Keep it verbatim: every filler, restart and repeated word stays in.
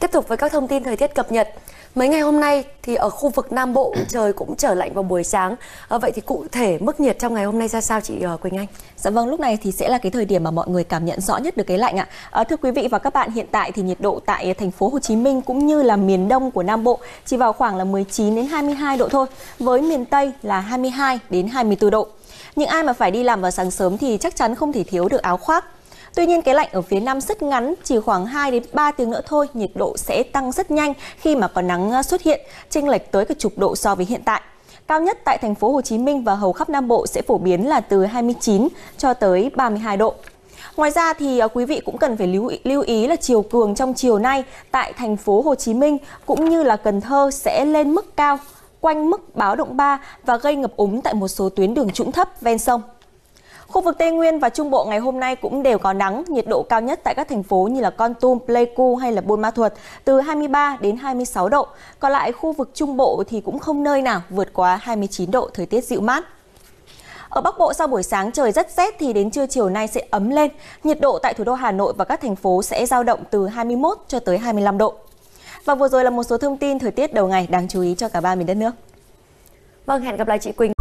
Tiếp tục với các thông tin thời tiết cập nhật. Mấy ngày hôm nay thì ở khu vực Nam Bộ trời cũng trở lạnh vào buổi sáng. À, vậy thì cụ thể mức nhiệt trong ngày hôm nay ra sao chị uh, Quỳnh Anh? Dạ vâng, lúc này thì sẽ là cái thời điểm mà mọi người cảm nhận rõ nhất được cái lạnh ạ. À, thưa quý vị và các bạn, hiện tại thì nhiệt độ tại thành phố Hồ Chí Minh cũng như là miền Đông của Nam Bộ chỉ vào khoảng là mười chín đến hai mươi hai độ thôi, với miền Tây là hai mươi hai đến hai mươi tư độ. Những ai mà phải đi làm vào sáng sớm thì chắc chắn không thể thiếu được áo khoác. Tuy nhiên cái lạnh ở phía Nam rất ngắn, chỉ khoảng hai đến ba tiếng nữa thôi, nhiệt độ sẽ tăng rất nhanh khi mà có nắng xuất hiện, chênh lệch tới cả chục độ so với hiện tại. Cao nhất tại thành phố Hồ Chí Minh và hầu khắp Nam Bộ sẽ phổ biến là từ hai mươi chín cho tới ba mươi hai độ. Ngoài ra thì quý vị cũng cần phải lưu ý, lưu ý là chiều cường trong chiều nay tại thành phố Hồ Chí Minh cũng như là Cần Thơ sẽ lên mức cao, quanh mức báo động ba và gây ngập úng tại một số tuyến đường trũng thấp ven sông. Khu vực Tây Nguyên và Trung Bộ ngày hôm nay cũng đều có nắng, nhiệt độ cao nhất tại các thành phố như là Kon Tum, Pleiku hay là Buôn Ma Thuột từ hai mươi ba đến hai mươi sáu độ. Còn lại khu vực Trung Bộ thì cũng không nơi nào vượt quá hai mươi chín độ, thời tiết dịu mát. Ở Bắc Bộ sau buổi sáng trời rất rét thì đến trưa chiều nay sẽ ấm lên, nhiệt độ tại thủ đô Hà Nội và các thành phố sẽ dao động từ hai mươi mốt cho tới hai mươi lăm độ. Và vừa rồi là một số thông tin thời tiết đầu ngày đáng chú ý cho cả ba miền đất nước. Vâng, hẹn gặp lại chị Quỳnh.